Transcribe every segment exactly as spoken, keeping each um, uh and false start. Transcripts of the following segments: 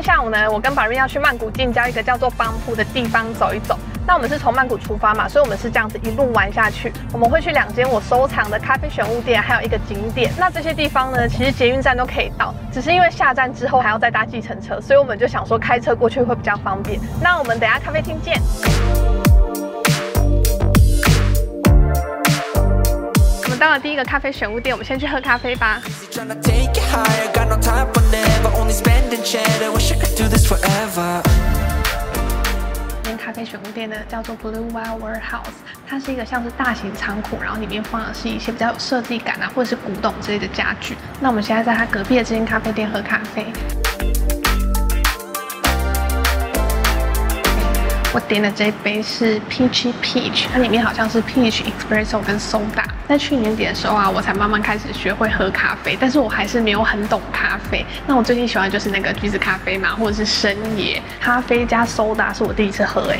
天下午呢，我跟 Barry 要去曼谷近郊一个叫做邦布的地方走一走。那我们是从曼谷出发嘛，所以我们是这样子一路玩下去。我们会去两间我收藏的咖啡选物店，还有一个景点。那这些地方呢，其实捷运站都可以到，只是因为下站之后还要再搭计程车，所以我们就想说开车过去会比较方便。那我们等一下咖啡厅见。 到了第一个咖啡选物店，我们先去喝咖啡吧。这间咖啡选物店呢叫做 Blue Wild Warehouse， 它是一个像是大型仓库，然后里面放的是一些比较有设计感啊，或者是古董之类的家具。那我们现在在它隔壁的这间咖啡店喝咖啡。 我点的这一杯是 Peachy Peach， 它里面好像是 Peach Espresso 跟 Soda。在去年底的时候啊，我才慢慢开始学会喝咖啡，但是我还是没有很懂咖啡。那我最近喜欢就是那个橘子咖啡嘛，或者是生椰咖啡加 Soda， 是我第一次喝哎，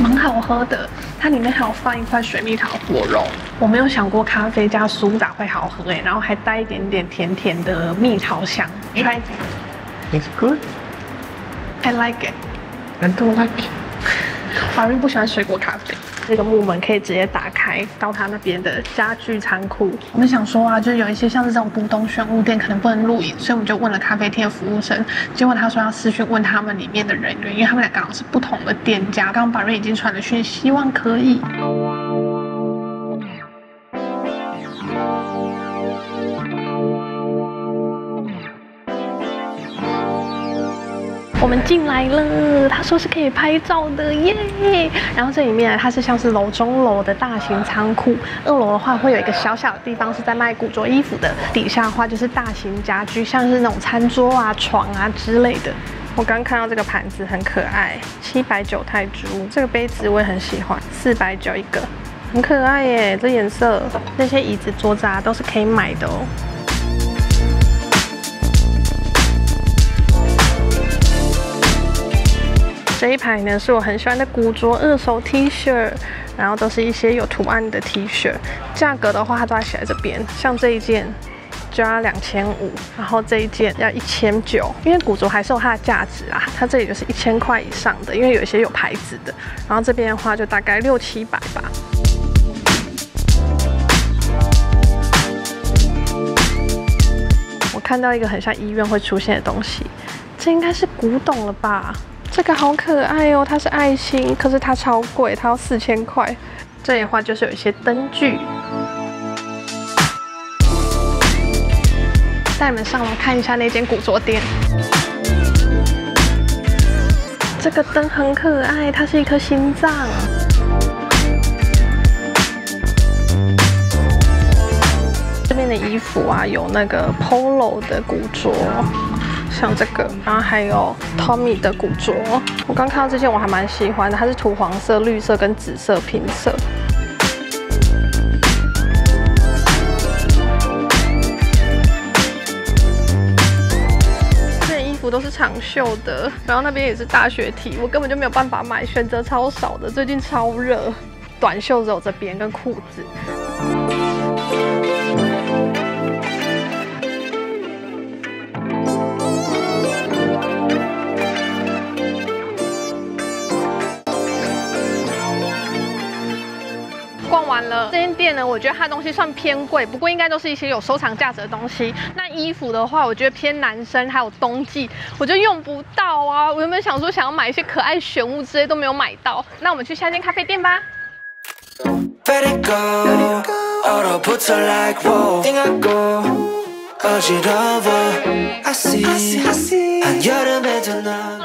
蛮好喝的。它里面还有放一块水蜜桃果肉，我没有想过咖啡加苏打会好喝哎，然后还带一点点甜甜的蜜桃香。Try it. It's good. I like it. I don't like it. 法瑞不喜欢水果咖啡。这个木门可以直接打开到他那边的家具仓库。我们想说啊，就是有一些像是这种古董选物店可能不能录影，所以我们就问了咖啡店服务生，结果他说要私讯问他们里面的人员，因为他们俩刚好是不同的店家。刚刚法瑞已经传了讯，希望可以。 我们进来了，他说是可以拍照的耶。然后这里面它是像是楼中楼的大型仓库，二楼的话会有一个小小的地方是在卖古着衣服的，底下的话就是大型家居，像是那种餐桌啊、床啊之类的。我刚看到这个盘子很可爱，七百九泰铢。这个杯子我也很喜欢，四百九一个，很可爱耶。这颜色，那些椅子、桌子啊都是可以买的哦。 这一排呢是我很喜欢的古着二手 T 恤，然后都是一些有图案的 T 恤。价格的话，它都在写在这边，像这一件就要两千五，然后这一件要一千九，因为古着还是有它的价值啊。它这里就是一千块以上的，因为有一些有牌子的。然后这边的话就大概六七百吧。 我看到一个很像医院会出现的东西，这应该是古董了吧？ 这个好可爱哦，它是爱心，可是它超贵，它要四千块。这里的话就是有一些灯具。带你们上楼看一下那间古着店。这个灯很可爱，它是一颗心脏。 这边的衣服啊，有那个 Polo 的古着，像这个，然后还有 Tommy 的古着。我刚看到这件我还蛮喜欢的，它是土黄色、绿色跟紫色拼色。这件衣服都是长袖的，然后那边也是大学 T， 我根本就没有办法买，选择超少的，最近超热。短袖只有这边跟裤子。 完了，这间店呢，我觉得它东西算偏贵，不过应该都是一些有收藏价值的东西。那衣服的话，我觉得偏男生，还有冬季，我就用不到啊。我原本想说想要买一些可爱选物之类，都没有买到。那我们去下间咖啡店吧。到了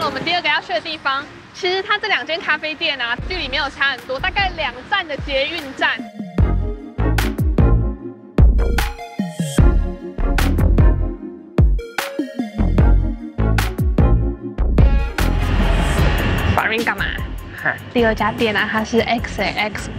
我们第二个要去的地方。 其实它这两间咖啡店啊，距离没有差很多，大概两站的捷运站。法瑞干嘛？第二家店啊，它是 X X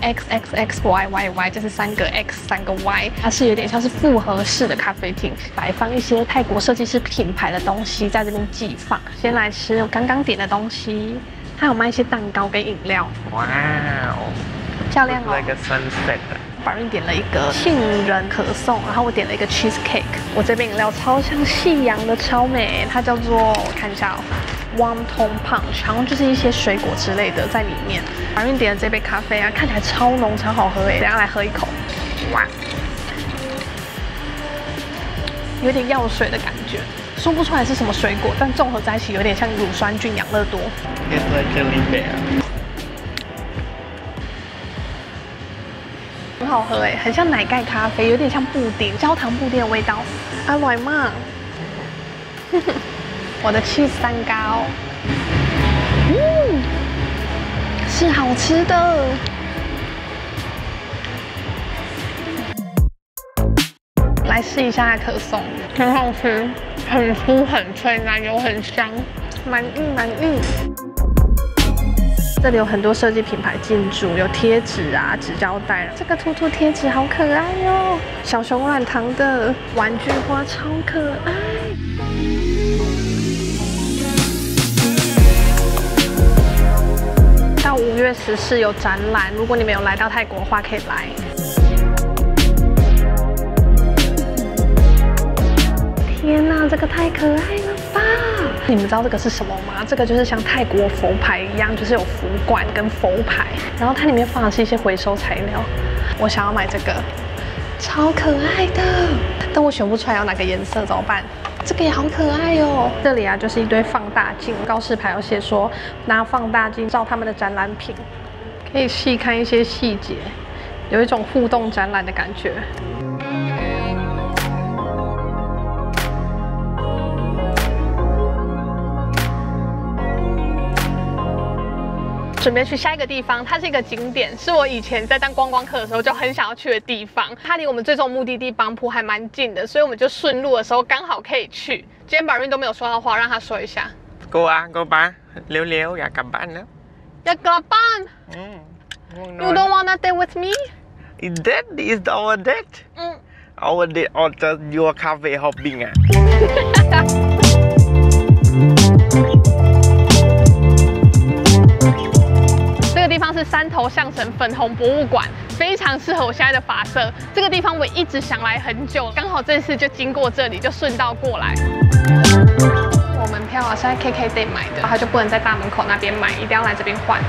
X X X Y Y Y， 这是三个 X 三个 Y， 它是有点像是复合式的咖啡厅，摆放一些泰国设计师品牌的东西在这边寄放。先来吃我刚刚点的东西，它有卖一些蛋糕跟饮料。哇哦！漂亮哦。Like a sunset。 反正点了一个杏仁可颂，然后我点了一个 cheesecake。我这杯饮料超像夕阳的，超美。它叫做我看一下哦 ，wonton punch， 然后就是一些水果之类的在里面。反正点了这杯咖啡啊，看起来超浓超好喝哎，等下来喝一口。哇，有点药水的感觉，说不出来是什么水果，但综合在一起有点像乳酸菌养乐多。It's like jelly bear. 很好喝哎，很像奶盖咖啡，有点像布丁，焦糖布丁的味道。阿来嘛，我的 cheese 蛋糕，嗯，是好吃的。来试一下可颂，很好吃，很酥很脆，奶油很香，满意满意。 这里有很多设计品牌进驻，有贴纸啊、纸胶带，这个兔兔贴纸好可爱哦。小熊软糖的玩具花超可爱。到五月十四有展览，如果你们有来到泰国的话，可以来。天哪，这个太可爱了吧！ 你们知道这个是什么吗？这个就是像泰国佛牌一样，就是有佛冠跟佛牌，然后它里面放的是一些回收材料。我想要买这个，超可爱的，但我选不出来要哪个颜色，怎么办？这个也好可爱哦。这里啊，就是一堆放大镜，告示牌有写说拿放大镜照他们的展览品，可以细看一些细节，有一种互动展览的感觉。 准备去下一个地方，它是一个景点，是我以前在当观光客的时候就很想要去的地方。它离我们最终目的地邦浦还蛮近的，所以我们就顺路的时候刚好可以去。今天Barwin都没有说到话，让他说一下。Go 啊 ，Go 吧，溜溜呀，干班了。要干班？嗯。You don't wanna stay with me? That is our date. 嗯。Our date or just your cafe hopping 啊。 地方是三头象神粉红博物馆，非常适合我现在的发色。这个地方我一直想来很久，刚好这次就经过这里，就顺道过来。我门票啊是在 K K day 买的，它就不能在大门口那边买，一定要来这边换。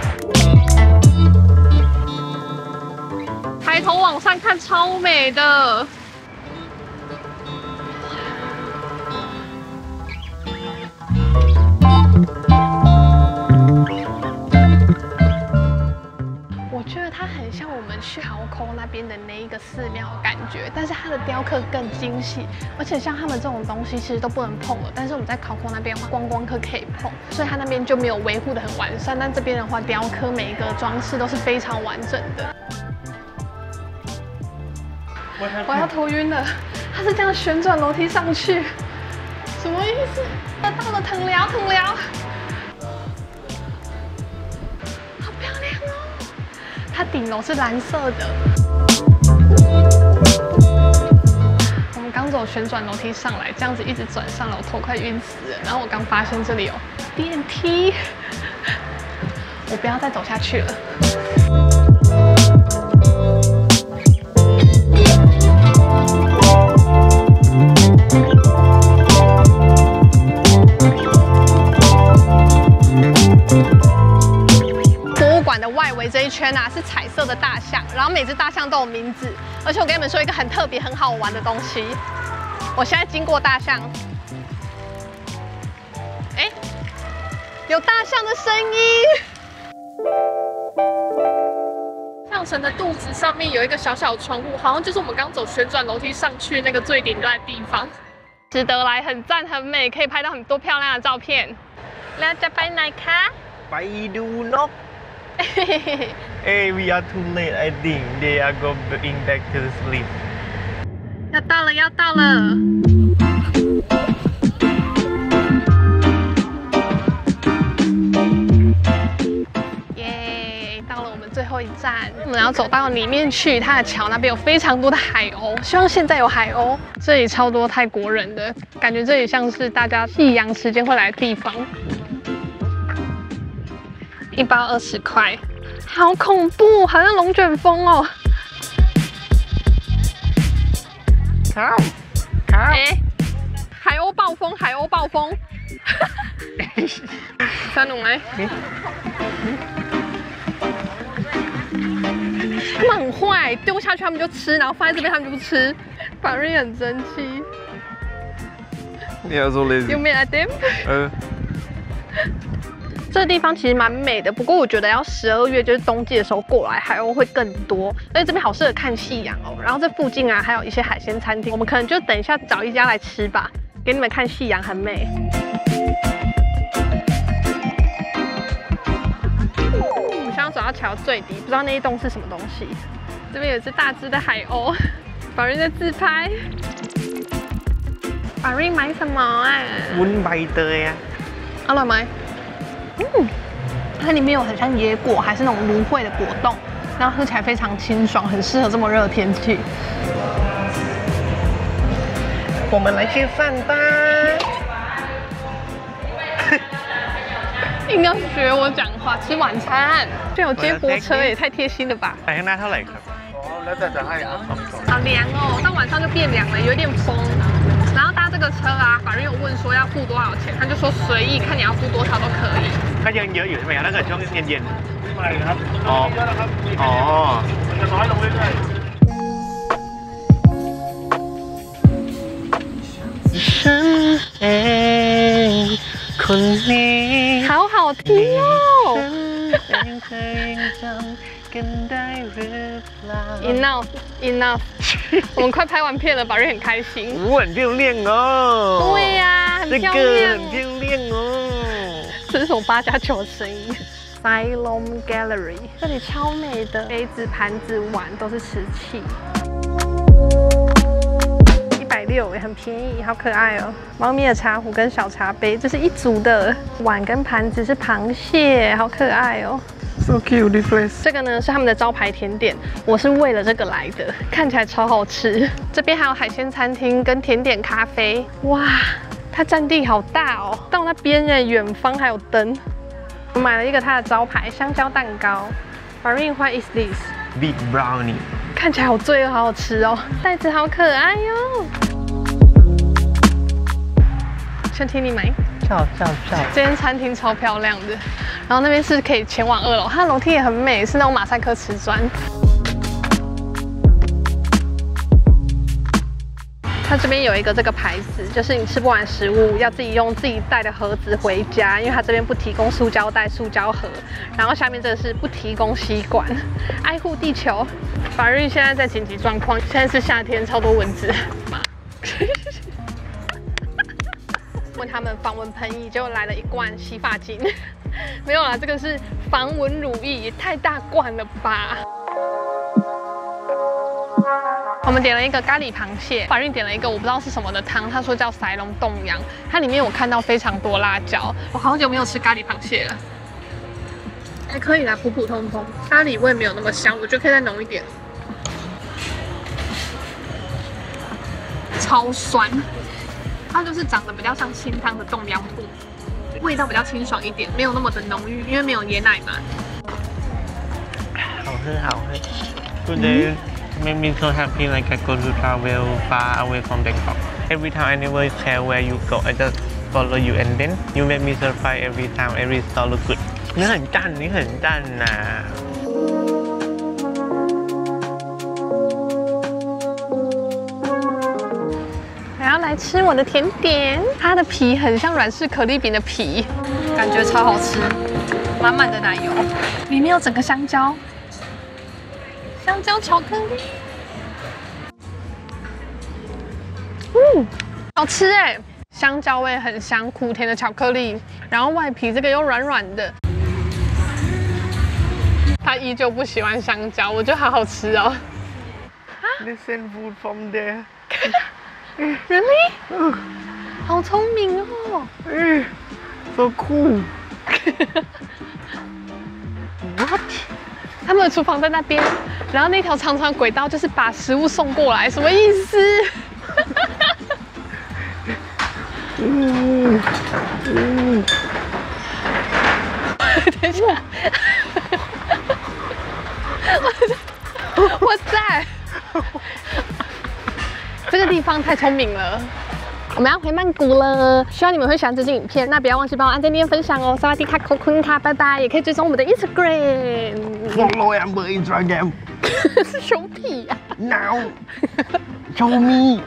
抬头往上看，超美的。 去豪空那边的那一个寺庙感觉，但是它的雕刻更精细，而且像他们这种东西其实都不能碰了。但是我们在考空那边的话，观光客可以碰，所以它那边就没有维护的很完善。但这边的话，雕刻每一个装饰都是非常完整的。我要头晕了，它是这样旋转楼梯上去，什么意思？它到了藤寮，藤寮。 它顶楼是蓝色的。我们刚走旋转楼梯上来，这样子一直转上来，我头快晕死了。然后我刚发现这里有电梯，我不要再走下去了。这一圈啊是彩色的大象，然后每只大象都有名字，而且我跟你们说一个很特别、很好玩的东西。我现在经过大象，哎、欸，有大象的声音。象神的肚子上面有一个小小的窗户，好像就是我们刚走旋转楼梯上去那个最顶端的地方，值得来，很赞、很美，可以拍到很多漂亮的照片。大家拜哪卡？拜杜诺。 Hey, we are too late. I think they are going back to sleep. 要到了，要到了。耶，到了我们最后一站，我们要走到里面去。它的桥那边有非常多的海鸥，希望现在有海鸥。这里超多泰国人的，感觉这里像是大家夕阳时间会来的地方。 一包二十块，好恐怖，好像龙卷风哦。好，好，哎，海鸥暴风，海鸥暴风。三龙哎，他们很坏，丢下去他们就吃，然后放在这边他们就不吃。法瑞很生气。你要做累？有没有 idea？ 嗯。 这个地方其实蛮美的，不过我觉得要十二月就是冬季的时候过来，海鸥会更多。而且这边好适合看夕阳哦。然后这附近啊，还有一些海鲜餐厅，我们可能就等一下找一家来吃吧，给你们看夕阳，很美。我们想要走到桥最低，不知道那一栋是什么东西。这边有一只大只的海鸥，法瑞在自拍。法瑞买什么啊？我买的呀。阿老买。 嗯，它里面有很像椰果，还是那种芦荟的果冻，然后喝起来非常清爽，很适合这么热的天气。我们来吃饭吧！硬要学我讲话，吃晚餐，这有接驳车也太贴心了吧！哎，那它来看。哦，那在等它。好凉哦，到晚上就变凉了，有点风。 然后搭这个车啊，法律有问说要付多少钱，他就说随意，看你要付多少都可以。他ยังเยอะอยู่ใช่ไหมครับถ้าเกิดช่วงเย็นเย็นไม่ครับอ๋ออ๋อจะน้อยลงเรื่อยๆฉันเองคนนี้เขาเห่าเที่ยวฉันยังเคยจำกันได้หรือเปล่า Enough enough 我们快拍完片了，法瑞很开心。舞很漂亮哦。对呀、啊，很漂亮。这个很漂亮哦。这是什么八加九的声音 ？Silom Gallery， 这里超美的，杯子、盘子、碗都是瓷器。一百六，也很便宜，好可爱哦。猫咪的茶壶跟小茶杯，这是一组的。碗跟盘子是螃蟹，好可爱哦。 So cute, this place. 这个呢是他们的招牌甜点，我是为了这个来的，看起来超好吃。这边还有海鲜餐厅跟甜点咖啡，哇，它占地好大哦。到那边耶，远方还有灯。我买了一个它的招牌香蕉蛋糕。Marine, what is this? Big brownie. 看起来好罪恶，好好吃哦。袋子好可爱哟、哦。想听你买。 照照照！这间餐厅超漂亮的，然后那边是可以前往二楼，它的楼梯也很美，是那种马赛克瓷砖。它这边有一个这个牌子，就是你吃不完食物要自己用自己带的盒子回家，因为它这边不提供塑胶袋、塑胶盒。然后下面这个是不提供吸管，爱护地球。法律现在在紧急状况，现在是夏天，超多蚊子。问他们防蚊喷液，结果来了一罐洗发精，没有啦，这个是防蚊乳液，也太大罐了吧！我们点了一个咖喱螃蟹，法律点了一个我不知道是什么的汤，他说叫塞隆冻羊，它里面我看到非常多辣椒，我好久没有吃咖喱螃蟹了，还可以啦，普普通通，咖喱味没有那么香，我觉得可以再浓一点，超酸。 它就是长得比较像清汤的冻洋布，味道比较清爽一点，没有那么的浓郁，因为没有椰奶嘛。好喝，好喝。Today made me so happy, like I go to travel far away from Bangkok. Every time I never care where you go, I just follow you, and then you make me surprise every time. Every store look good. 你很赞，你很赞呐。 然后来吃我的甜点，它的皮很像软式可丽饼的皮，感觉超好吃，满满的奶油，里面有整个香蕉，香蕉巧克力，嗯，好吃哎，香蕉味很香，苦甜的巧克力，然后外皮这个又软软的。他依旧不喜欢香蕉，我觉得好好吃哦。They send food from there. Really？ 嗯，好聪明哦。嗯 ，so cool。What？ 他们的厨房在那边，然后那条长长的轨道就是把食物送过来，什么意思？嗯嗯。等一下。哇塞，这个地方太聪明了。我们要回曼谷了，希望你们会喜欢这支影片。那不要忘记帮我按赞、订阅、分享哦。萨瓦迪卡，扣坤卡，拜拜！也可以追踪我们的 Instagram。Follow our Instagram。是熊屁呀、啊、！No，show me。